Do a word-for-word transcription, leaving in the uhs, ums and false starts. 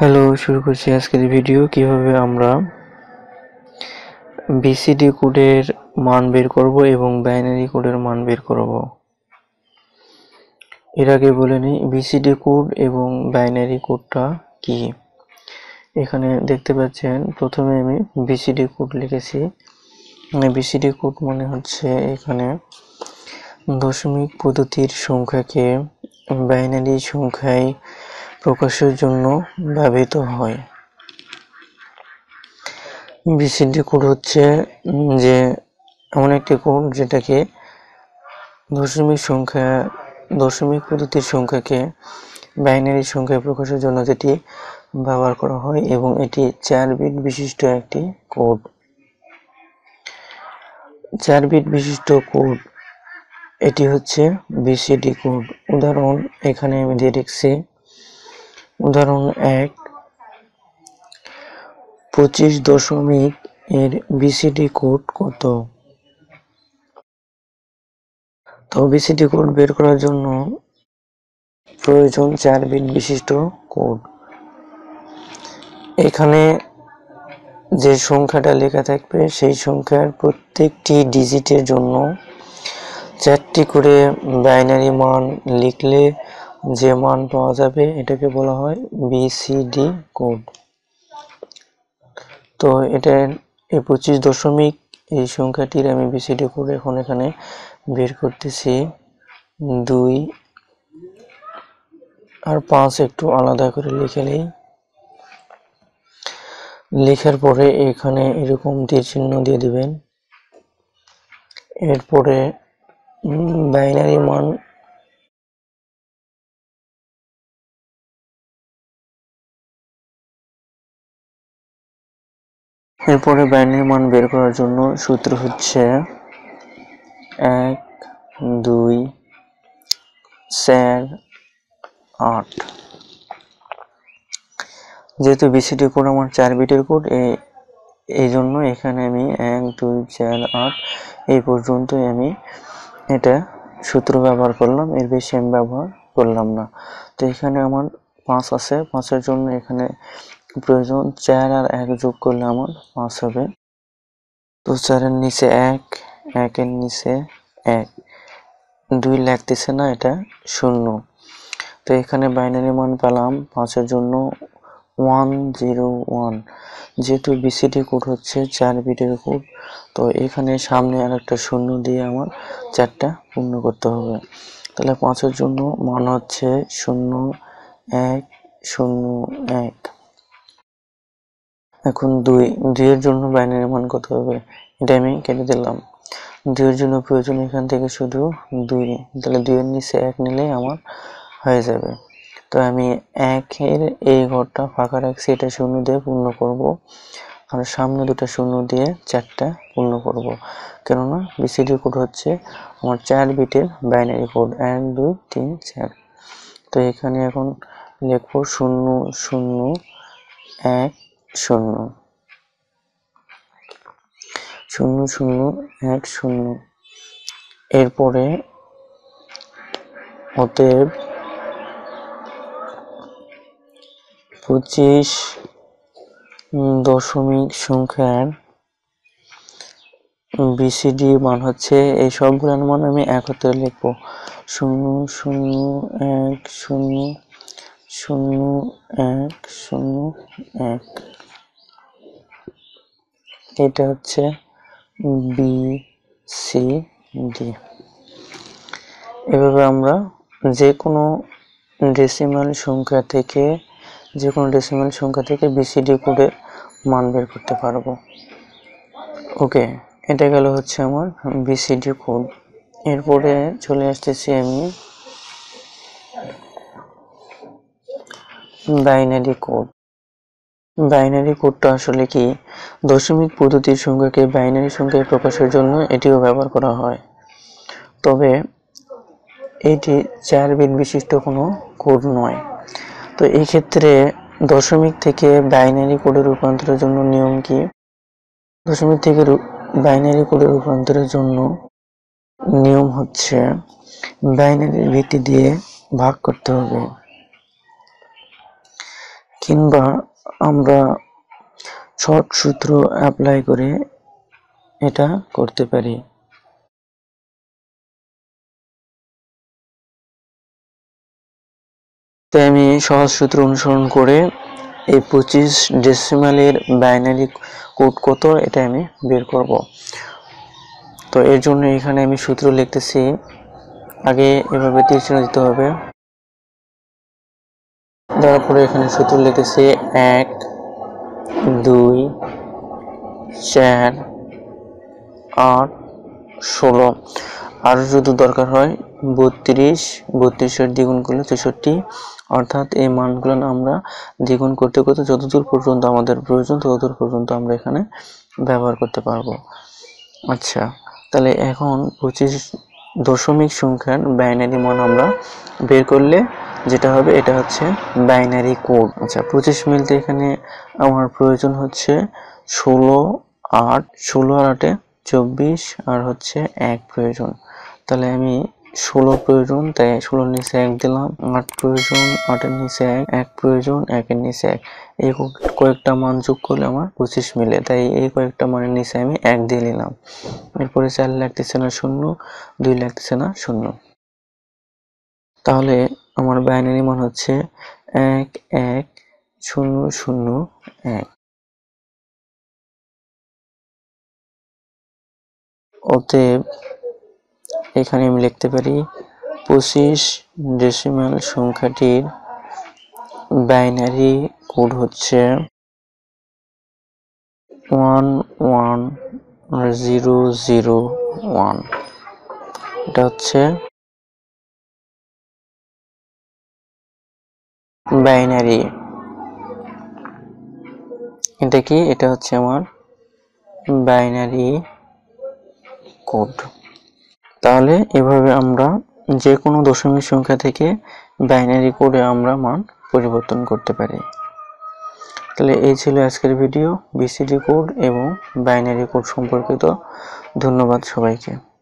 Hello शुरू करছি আজকের video কিভাবে আমরা বিসিডি কোডের মান বের করব এবং বাইনারি কোডের মান বের করব। এর আগে বলে নিই বিসিডি কোড এবং বাইনারি কোডটা কি। এখানে দেখতে পাচ্ছেন প্রথমে আমি বিসিডি কোড লিখেছি। মানে বিসিডি কোড মানে হচ্ছে এখানে দশমিক পদ্ধতির সংখ্যাকে বাইনারি সংখ্যায় প্রকাশের জন্য ব্যবহৃত হয়। বিসিডি কোড হচ্ছে যে এমন একটি কোড যেটাকে দশমিক সংখ্যা দশমিক পদ্ধতির সংখ্যাকে বাইনারি সংখ্যায় প্রকাশের জন্য যেটি ব্যবহার করা হয় এবং এটি চার বিট বিশিষ্ট একটি কোড। চার বিট বিশিষ্ট কোড এটি হচ্ছে বিসিডি কোড। উদাহরণ এখানে আমি দিয়ে রেখেছি, উদাহরণ এক, পঁচিশ দশমিক এর বিসিডি কোড কত। তো বিসিডি কোড বের করার জন্য প্রয়োজন চার বিট বিশিষ্ট কোড। এখানে যে সংখ্যাটা লেখা থাকবে সেই সংখ্যার প্রত্যেকটি ডিজিটের জন্য চারটি করে বাইনারি মান লিখলে যে মান পাওয়া যাবে এটাকে বলা হয় বিসিডি কোড। তো এটা এই পঁচিশ দশমিক এই সংখ্যাটির আমি বিসিডি কোড এখন এখানে বের করতেছি। দুই আর পাঁচ একটু আলাদা করে লিখে নিই। লেখার পরে এখানে এরকম তীর চিহ্ন দিয়ে দিবেন। এরপরে বাইনারি মান এরপরে বাইনারি মান বের করার জন্য সূত্র হচ্ছে এক দুই চার আট। যেহেতু বিসিডি কোড আমার চার বিটের কোড এই জন্য এখানে আমি এক দুই চার আট এই পর্যন্তই আমি এটা সূত্র ব্যবহার করলাম, এর বেশি আমি ব্যবহার করলাম না। তো এখানে আমার পাঁচ আছে, পাঁচের জন্য এখানে প্রয়োজন চার আর এক যোগ করলে আমার পাঁচ হবে। তো চারের নিচে এক, একের নিচে এক, দুই লাগতেছে না, এটা শূন্য। তো এখানে বাইনারি মান পেলাম পাঁচের জন্য ওয়ান জিরো ওয়ান। যেহেতু বিসিডি কোড হচ্ছে চার বিটের কোড, তো এখানে সামনে আর একটা শূন্য দিয়ে আমার চারটা পূর্ণ করতে হবে। তাহলে পাঁচের জন্য মান হচ্ছে শূন্য এক শূন্য এক। এখন দুই, দুইয়ের জন্য বাইনারি মান কত হবে এটা আমি কেটে দিলাম। দুইয়ের জন্য প্রয়োজন এখান থেকে শুধু দুই, তাহলে দুইয়ের নিচে এক নিলে আমার হয়ে যাবে। তো আমি একের এই ঘরটা ফাঁকা রাখছি, এটা শূন্য দিয়ে পূর্ণ করব আর সামনে দুটো শূন্য দিয়ে চারটা পূর্ণ করব, কেননা বিসিডি কোড হচ্ছে আমার চার বিটের বাইনারি কোড এক দুই তিন চার। তো এখানে এখন লিখব শূন্য শূন্য এক শূন্য শূন্য শূন্য এক শূন্য। এরপরে অতএব পঁচিশ দশমিক সংখ্যার বিসিডি মান হচ্ছে, এই সবগুলোর মান আমি একত্রে লিখব শূন্য শূন্য এক শূন্য শূন্য এক শূন্য এক। এটা হচ্ছে বি সি ডি। এভাবে আমরা যে কোনো ডেসিমাল সংখ্যা থেকে যে কোনো ডেসিমাল সংখ্যা থেকে বিসিডি কোডের মান বের করতে পারবো। ওকে, এটা গেল হচ্ছে আমার বিসিডি কোড। এরপরে চলে আসতেছি আমি বাইনারি কোড। বাইনারি কোডটা আসলে কি? দশমিক পদ্ধতির সংখ্যাকে বাইনারি সংখ্যায় প্রকাশের জন্য এটিও ব্যবহার করা হয়, তবে এটি চার বিট বিশিষ্ট কোনো কোড নয়। তো এই ক্ষেত্রে দশমিক থেকে বাইনারি কোডে রূপান্তরের জন্য নিয়ম কি? দশমিক থেকে বাইনারি কোডে রূপান্তরের জন্য নিয়ম হচ্ছে বাইনারির ভিত্তি দিয়ে ভাগ করতে হবে। किंबा आम्रा शॉर्ट सूत्र अप्लाई करे एटा करते पारी। ताई आमि सहज सूत्र अनुसरण करे ए पचिस डेसिमालेर बाइनारि कोड कत एटा आमि बेर करब। तो एर जोन्नो एखाने आमि सूत्र लिखतेछि, आगे एभाबे तीर चिह्न दिते होबे, तारपरे एखाने सूत्र लिखतेछि एक दुई चार आठ षोलो और जो दरकार है बत्रीस बत्रीस द्विगुण कर चौष्टि अर्थात ये मानगुलो द्विगुण करते करते जतदूर पर्यन्त आमादेर प्रयोजन ततदूर पर्यन्त आमरा एखाने व्यवहार करते पारबो। अच्छा ताहले एखन पचिस दशमिक संख्यार बाइनारि मान आमरा बेर करले जेटा होबे एटा होच्छे बाइनारि कोड। अच्छा पचिस मिलते एखाने आमार प्रयोजन होच्छे षोलो आठ षोलो और आठे चौबीस और होच्छे एक प्रयोजन। ताहले आमि षोलो प्रयोजन ताई षोलोर नीचे एक दिलाम, आठ प्रयोजन आठের नीचे एक, एक प्रयोजन एकेর नीचे एक, এই কয়েকটা মান যোগ করলে আমার পঁচিশ মিলে, তাই এই কয়েকটা মানের নিচে আমি এক দিয়ে নিলাম। এরপরে চার লাগতেছে না শূন্য, দুই লাগতেছে না শূন্য, তাহলে আমার বাইনারি মান হচ্ছে এক এক শূন্য শূন্য এক। অতএব এখানে আমি লিখতে পারি পঁচিশ ডেসিমাল সংখ্যাটির বাইনারি কোড হচ্ছে one one zero zero one. এটা হচ্ছে বাইনারি, এটা কি এটা হচ্ছে আমার বাইনারি কোড। তাহলে এভাবে আমরা যে কোনো দশমিক সংখ্যা থেকে বাইনারি কোডে আমরা মান পরিবর্তন করতে পারি। তাহলে এই ছিল আজকের ভিডিও বিসিডি কোড এবং বাইনারি কোড সম্পর্কিত। ধন্যবাদ সবাইকে।